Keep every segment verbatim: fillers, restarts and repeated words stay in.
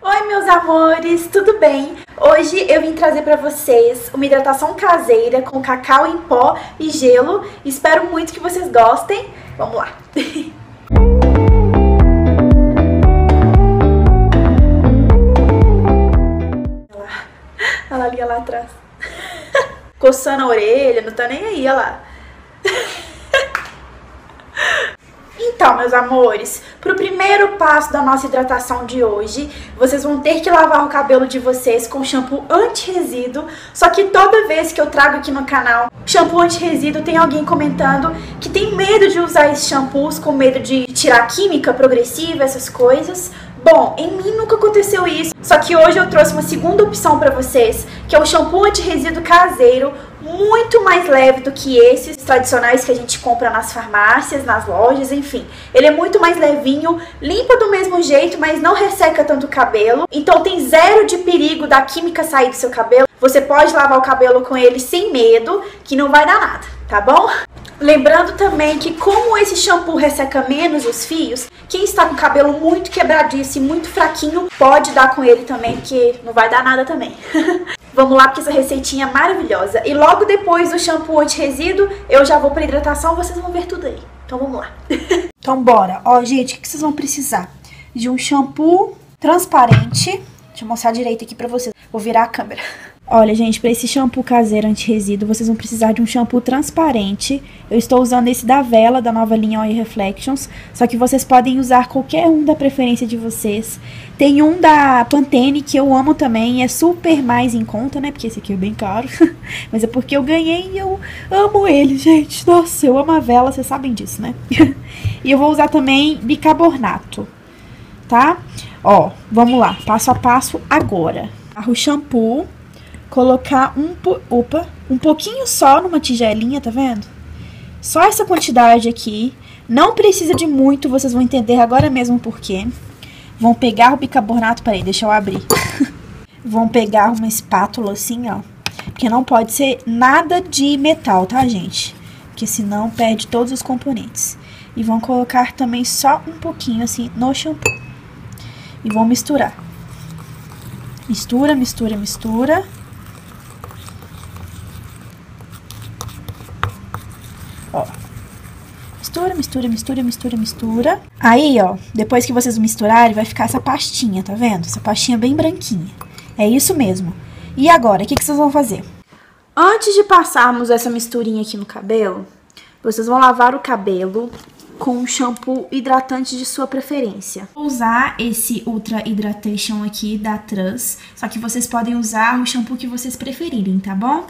Oi meus amores, tudo bem? Hoje eu vim trazer pra vocês uma hidratação caseira com cacau em pó e gelo. Espero muito que vocês gostem. Vamos lá! Olha lá, olha lá, olha lá atrás. Coçando a orelha, não tá nem aí, olha lá. Então, meus amores, para o primeiro passo da nossa hidratação de hoje, vocês vão ter que lavar o cabelo de vocês com shampoo anti-resíduo. Só que toda vez que eu trago aqui no canal shampoo anti-resíduo, tem alguém comentando que tem medo de usar esses shampoos, com medo de tirar química progressiva, essas coisas. Bom, em mim nunca aconteceu isso, só que hoje eu trouxe uma segunda opção pra vocês, que é o shampoo anti-resíduo caseiro, muito mais leve do que esses tradicionais que a gente compra nas farmácias, nas lojas, enfim. Ele é muito mais levinho, limpa do mesmo jeito, mas não resseca tanto o cabelo, então tem zero de perigo da química sair do seu cabelo. Você pode lavar o cabelo com ele sem medo, que não vai dar nada, tá bom? Lembrando também que como esse shampoo resseca menos os fios, quem está com o cabelo muito quebradiço e muito fraquinho pode dar com ele também, porque não vai dar nada também. Vamos lá, porque essa receitinha é maravilhosa. E logo depois do shampoo anti-resíduo, eu já vou para hidratação, vocês vão ver tudo aí. Então vamos lá. Então bora. Ó, gente, o que vocês vão precisar? De um shampoo transparente. Deixa eu mostrar direito aqui pra vocês. Vou virar a câmera. Olha, gente, para esse shampoo caseiro anti-resíduo, vocês vão precisar de um shampoo transparente. Eu estou usando esse da Wella, da nova linha Oi Reflections, só que vocês podem usar qualquer um da preferência de vocês. Tem um da Pantene, que eu amo também, é super mais em conta, né, porque esse aqui é bem caro. Mas é porque eu ganhei e eu amo ele, gente. Nossa, eu amo a Wella, vocês sabem disso, né? E eu vou usar também bicarbonato, tá? Ó, vamos lá, passo a passo agora. O shampoo... Colocar um, opa, um pouquinho só numa tigelinha, tá vendo? Só essa quantidade aqui. Não precisa de muito, vocês vão entender agora mesmo por quê. Vão pegar o bicarbonato, peraí, deixa eu abrir. Vão pegar uma espátula assim, ó. Porque não pode ser nada de metal, tá, gente? Porque senão perde todos os componentes. E vão colocar também só um pouquinho assim no shampoo. E vão misturar. Mistura, mistura, mistura. Ó, mistura, mistura, mistura, mistura, mistura. Aí, ó, depois que vocês misturarem, vai ficar essa pastinha, tá vendo? Essa pastinha bem branquinha. É isso mesmo. E agora, o que que vocês vão fazer? Antes de passarmos essa misturinha aqui no cabelo, vocês vão lavar o cabelo com um shampoo hidratante de sua preferência. Vou usar esse Ultra Hydration aqui da Trans, só que vocês podem usar o shampoo que vocês preferirem, tá bom?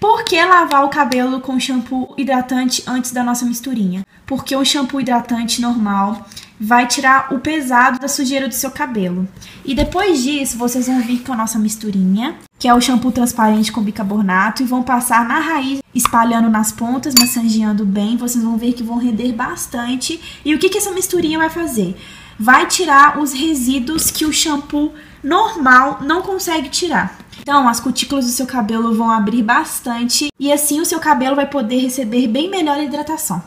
Por que lavar o cabelo com shampoo hidratante antes da nossa misturinha? Porque o shampoo hidratante normal vai tirar o pesado da sujeira do seu cabelo. E depois disso, vocês vão vir com a nossa misturinha, que é o shampoo transparente com bicarbonato, e vão passar na raiz, espalhando nas pontas, massageando bem. Vocês vão ver que vão render bastante. E o que que essa misturinha vai fazer? Vai tirar os resíduos que o shampoo normal não consegue tirar. Então, as cutículas do seu cabelo vão abrir bastante, e assim o seu cabelo vai poder receber bem melhor a hidratação.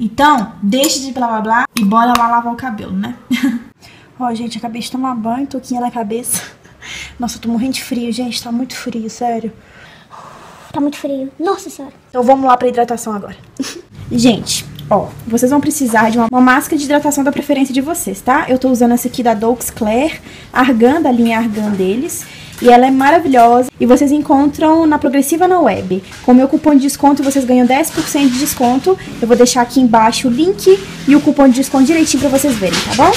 Então, deixe de blá blá blá e bora lá lavar o cabelo, né? Ó, gente, acabei de tomar banho, toquinha na cabeça. Nossa, eu tô morrendo de frio, gente, tá muito frio, sério. Tá muito frio, nossa senhora. Então vamos lá pra hidratação agora. Gente, ó, vocês vão precisar de uma, uma máscara de hidratação da preferência de vocês, tá? Eu tô usando essa aqui da Dolce Claire, Argan, da linha Argan deles. E ela é maravilhosa e vocês encontram na Progressiva na Web. Com o meu cupom de desconto vocês ganham dez por cento de desconto. Eu vou deixar aqui embaixo o link e o cupom de desconto direitinho pra vocês verem, tá bom?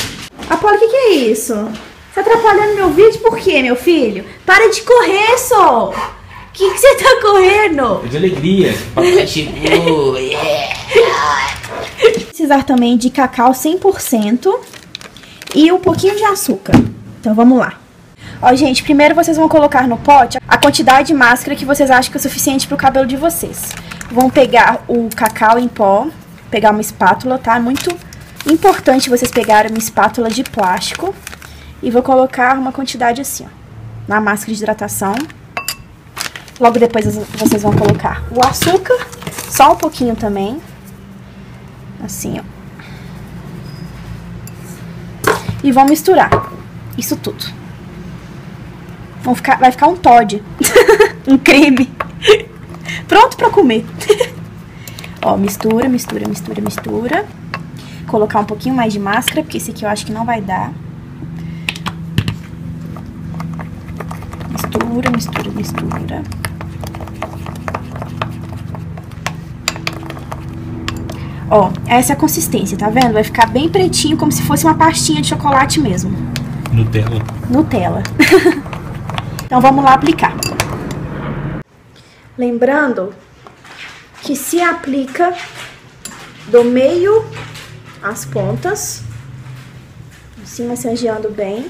Apolo, o que que é isso? Você tá atrapalhando meu vídeo por quê, meu filho? Para de correr, Sol! O que que você tá correndo? De alegria, papai chegou! Vou precisar também de cacau cem por cento e um pouquinho de açúcar. Então vamos lá. Ó, gente, primeiro vocês vão colocar no pote a quantidade de máscara que vocês acham que é suficiente para o cabelo de vocês. Vão pegar o cacau em pó, pegar uma espátula, tá? Muito importante vocês pegarem uma espátula de plástico. E vou colocar uma quantidade assim, ó, na máscara de hidratação. Logo depois vocês vão colocar o açúcar, só um pouquinho também. Assim, ó. E vão misturar isso tudo. Vão ficar, vai ficar um Toddy. Um creme. Pronto pra comer. Ó, mistura, mistura, mistura, mistura. Colocar um pouquinho mais de máscara, porque esse aqui eu acho que não vai dar. Mistura, mistura, mistura. Ó, essa é a consistência, tá vendo? Vai ficar bem pretinho, como se fosse uma pastinha de chocolate mesmo. Nutella. Nutella. Então vamos lá aplicar. Lembrando que se aplica do meio às pontas, assim massageando bem.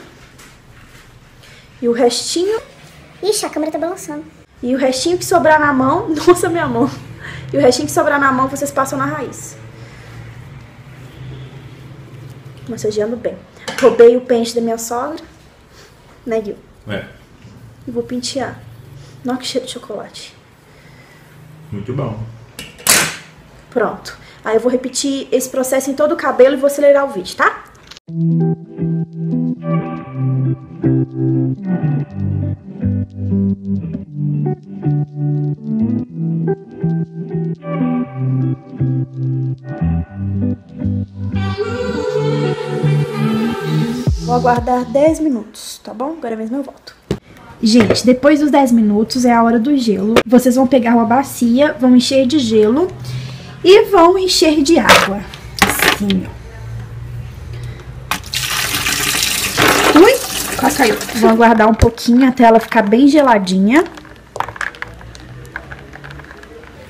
E o restinho... Ixi, a câmera tá balançando. E o restinho que sobrar na mão... Nossa, minha mão. E o restinho que sobrar na mão vocês passam na raiz. Massageando bem. Roubei o pente da minha sogra. Né, Gil? É. E vou pentear. Nossa, que cheiro de chocolate. Muito bom. Pronto. Aí eu vou repetir esse processo em todo o cabelo e vou acelerar o vídeo, tá? Vou aguardar dez minutos, tá bom? Agora mesmo eu volto. Gente, depois dos dez minutos é a hora do gelo. Vocês vão pegar uma bacia, vão encher de gelo e vão encher de água. Assim, ó. Quase caiu. Vou aguardar um pouquinho até ela ficar bem geladinha.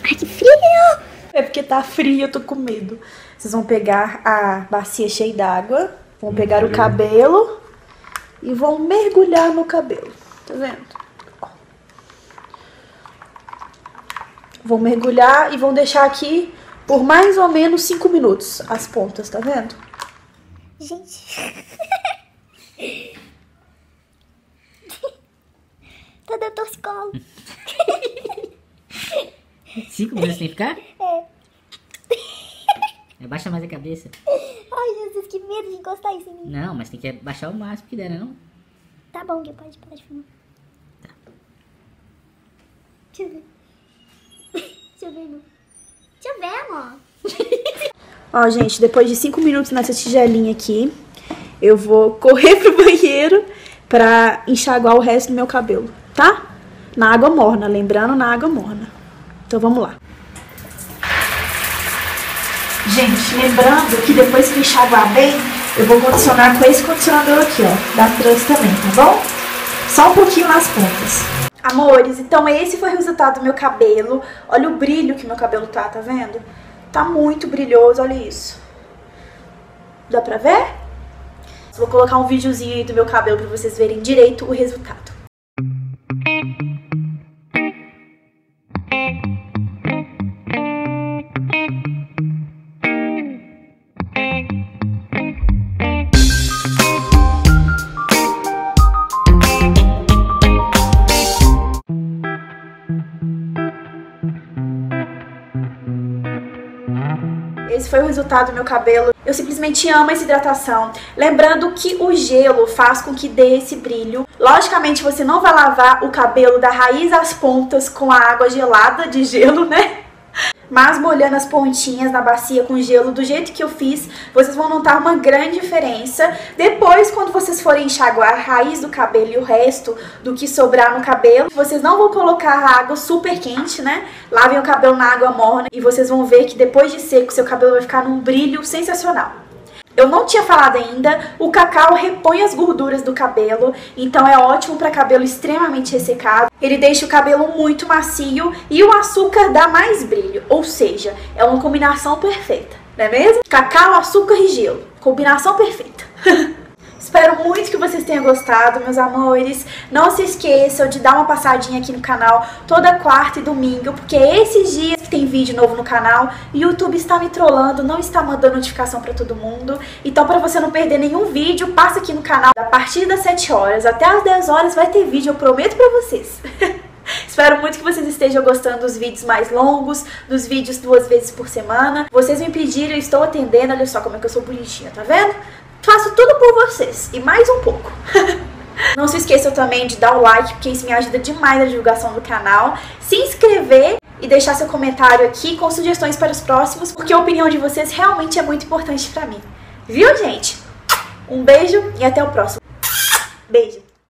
Ai, que frio! É porque tá frio, eu tô com medo. Vocês vão pegar a bacia cheia d'água, vão pegar o cabelo e vão mergulhar no cabelo. Tá vendo? Ó. Vão mergulhar e vão deixar aqui por mais ou menos cinco minutos as pontas, tá vendo? Gente... Toda torcicolo. Cinco minutos tem que ficar? É. Abaixa mais a cabeça. Ai, Jesus, que medo de encostar isso em mim. Não, mas tem que abaixar o máximo que der, né, não? Tá bom, Gui, pode, pode filmar. Tá. Deixa eu ver. Deixa eu ver, amor. Deixa eu ver, amor. Ó, gente, depois de cinco minutos nessa tigelinha aqui, eu vou correr pro banheiro pra enxaguar o resto do meu cabelo, tá? Na água morna, lembrando, na água morna. Então vamos lá. Gente, lembrando que depois que enxaguar bem, eu vou condicionar com esse condicionador aqui, ó, da Trans também, tá bom? Só um pouquinho nas pontas. Amores, então esse foi o resultado do meu cabelo. Olha o brilho que meu cabelo tá, tá vendo? Tá muito brilhoso, olha isso. Dá pra ver? Vou colocar um videozinho aí do meu cabelo pra vocês verem direito o resultado. Esse foi o resultado do meu cabelo. Eu simplesmente amo essa hidratação. Lembrando que o gelo faz com que dê esse brilho. Logicamente, você não vai lavar o cabelo da raiz às pontas com a água gelada de gelo, né? Mas molhando as pontinhas na bacia com gelo do jeito que eu fiz, vocês vão notar uma grande diferença. Depois, quando vocês forem enxaguar a raiz do cabelo e o resto do que sobrar no cabelo, vocês não vão colocar a água super quente, né? Lavem o cabelo na água morna e vocês vão ver que depois de seco, seu cabelo vai ficar num brilho sensacional. Eu não tinha falado ainda, o cacau repõe as gorduras do cabelo, então é ótimo para cabelo extremamente ressecado. Ele deixa o cabelo muito macio e o açúcar dá mais brilho, ou seja, é uma combinação perfeita, não é mesmo? Cacau, açúcar e gelo, combinação perfeita. Espero muito que vocês tenham gostado, meus amores. Não se esqueçam de dar uma passadinha aqui no canal toda quarta e domingo, porque esses dias que tem vídeo novo no canal, o YouTube está me trollando, não está mandando notificação pra todo mundo. Então, pra você não perder nenhum vídeo, passa aqui no canal a partir das sete horas até as dez horas vai ter vídeo, eu prometo pra vocês. Espero muito que vocês estejam gostando dos vídeos mais longos, dos vídeos duas vezes por semana. Vocês me pediram, eu estou atendendo, olha só como é que eu sou bonitinha, tá vendo? Faço tudo por vocês e mais um pouco. Não se esqueçam também de dar o like, porque isso me ajuda demais na divulgação do canal. Se inscrever e deixar seu comentário aqui com sugestões para os próximos, porque a opinião de vocês realmente é muito importante pra mim. Viu, gente? Um beijo e até o próximo. Beijo!